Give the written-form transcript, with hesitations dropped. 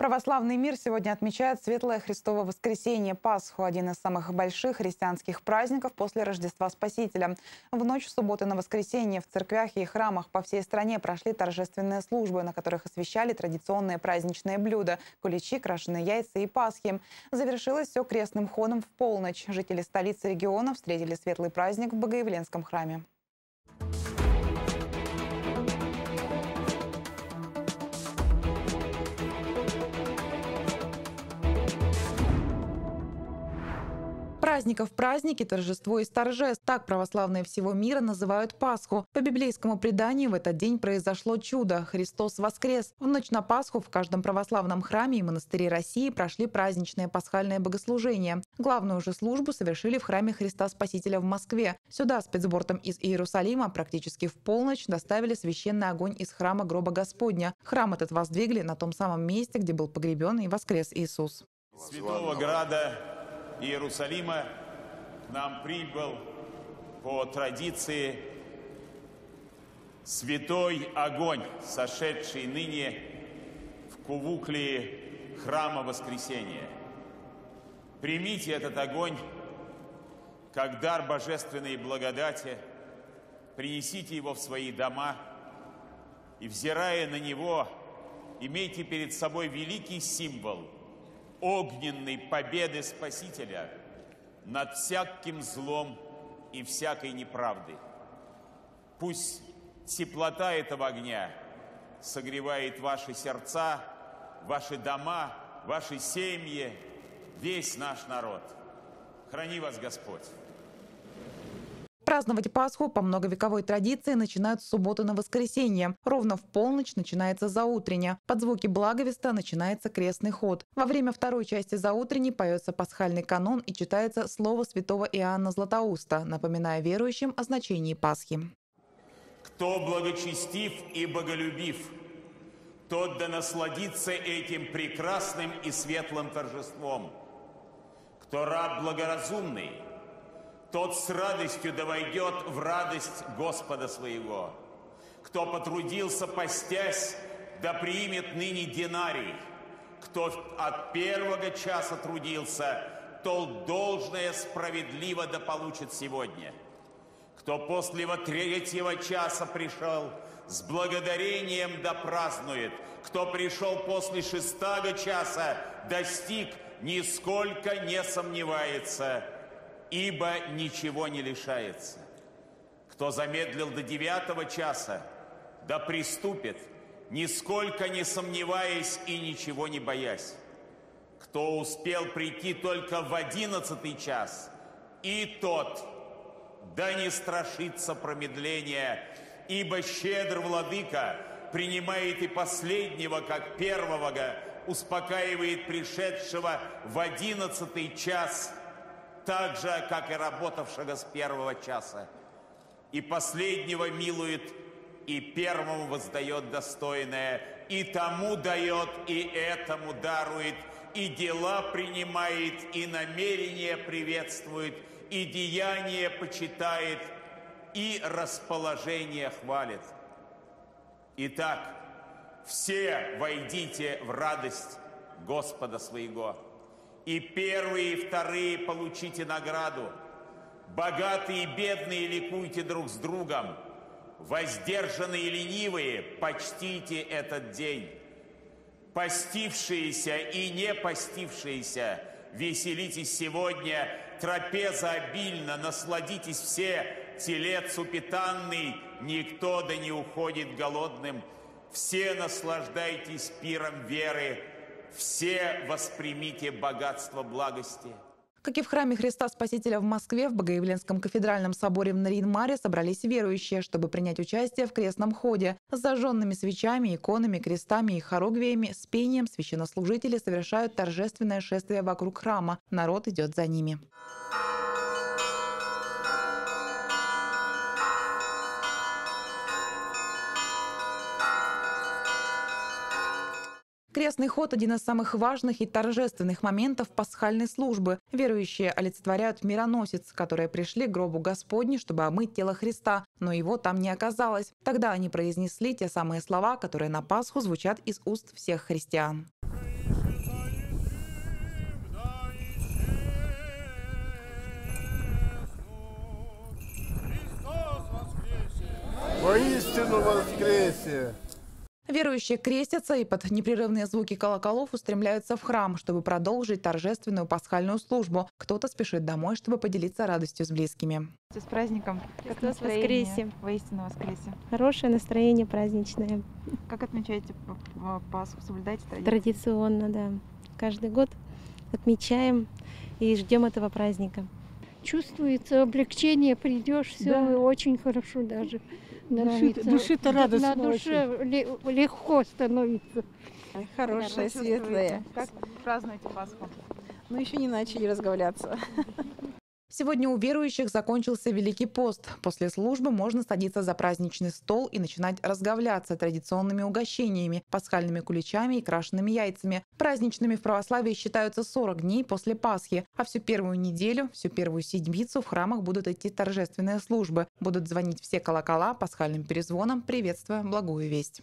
Православный мир сегодня отмечает Светлое Христово Воскресенье, Пасху, один из самых больших христианских праздников после Рождества Спасителя. В ночь с субботы на воскресенье в церквях и храмах по всей стране прошли торжественные службы, на которых освещали традиционные праздничные блюда – куличи, крашеные яйца и пасхи. Завершилось все крестным ходом в полночь. Жители столицы региона встретили светлый праздник в Богоявленском храме. Праздников праздники, торжество из торжеств. Так православные всего мира называют Пасху. По библейскому преданию в этот день произошло чудо. Христос воскрес. В ночь на Пасху в каждом православном храме и монастыре России прошли праздничные пасхальные богослужения. Главную же службу совершили в храме Христа Спасителя в Москве. Сюда спецбортом из Иерусалима практически в полночь доставили священный огонь из храма Гроба Господня. Храм этот воздвигли на том самом месте, где был погребен и воскрес Иисус. Святого Града Иерусалима к нам прибыл по традиции святой огонь, сошедший ныне в кувуклии храма Воскресения. Примите этот огонь как дар божественной благодати, принесите его в свои дома и, взирая на него, имейте перед собой великий символ огненной победы Спасителя над всяким злом и всякой неправдой. Пусть теплота этого огня согревает ваши сердца, ваши дома, ваши семьи, весь наш народ. Храни вас Господь! Праздновать Пасху по многовековой традиции начинают с субботы на воскресенье. Ровно в полночь начинается заутренняя. Под звуки благовеста начинается крестный ход. Во время второй части заутренней поется пасхальный канон и читается слово святого Иоанна Златоуста, напоминая верующим о значении Пасхи. Кто благочестив и боголюбив, тот да насладится этим прекрасным и светлым торжеством. Кто раб благоразумный, тот с радостью да войдет в радость Господа своего. Кто потрудился, постясь, да примет ныне динарий. Кто от первого часа трудился, то должное справедливо да получит сегодня. Кто после третьего часа пришел, с благодарением да празднует. Кто пришел после шестого часа, достиг, нисколько не сомневается, ибо ничего не лишается. Кто замедлил до девятого часа, да приступит, нисколько не сомневаясь и ничего не боясь. Кто успел прийти только в одиннадцатый час, и тот, да не страшится промедления, ибо щедр владыка принимает и последнего, как первого, успокаивает пришедшего в одиннадцатый час, так же, как и работавшего с первого часа. И последнего милует, и первому воздает достойное, и тому дает, и этому дарует, и дела принимает, и намерения приветствует, и деяния почитает, и расположение хвалит. Итак, все войдите в радость Господа своего. И первые, и вторые получите награду. Богатые и бедные ликуйте друг с другом. Воздержанные и ленивые почтите этот день. Постившиеся и не постившиеся, веселитесь сегодня, трапеза обильна, насладитесь все, телец упитанный, никто да не уходит голодным. Все наслаждайтесь пиром веры. Все воспримите богатство благости. Как и в храме Христа Спасителя в Москве, в Богоявленском кафедральном соборе в Нарьян-Маре собрались верующие, чтобы принять участие в крестном ходе. С зажженными свечами, иконами, крестами и хоругвиями с пением священнослужители совершают торжественное шествие вокруг храма. Народ идет за ними. Крестный ход – один из самых важных и торжественных моментов пасхальной службы. Верующие олицетворяют мироносец, которые пришли к гробу Господню, чтобы омыть тело Христа, но его там не оказалось. Тогда они произнесли те самые слова, которые на Пасху звучат из уст всех христиан. воистину воскресе! Верующие крестятся и под непрерывные звуки колоколов устремляются в храм, чтобы продолжить торжественную пасхальную службу. Кто-то спешит домой, чтобы поделиться радостью с близкими. С праздником! Как воскресе! Воистину воскресе! Хорошее настроение праздничное. Как отмечаете Пасху? Соблюдаете традицию? Традиционно, да. Каждый год отмечаем и ждем этого праздника. Чувствуется облегчение, придешь, все, да. Очень хорошо даже. Души-то радостно. На душе легко становится. Хорошая, светлая. Как празднуете Пасху? Ну, еще не начали разговляться. Сегодня у верующих закончился Великий пост. После службы можно садиться за праздничный стол и начинать разговляться традиционными угощениями, пасхальными куличами и крашенными яйцами. Праздничными в православии считаются 40 дней после Пасхи, а всю первую неделю, всю первую седмицу в храмах будут идти торжественные службы. Будут звонить все колокола пасхальным перезвоном, приветствуя благую весть.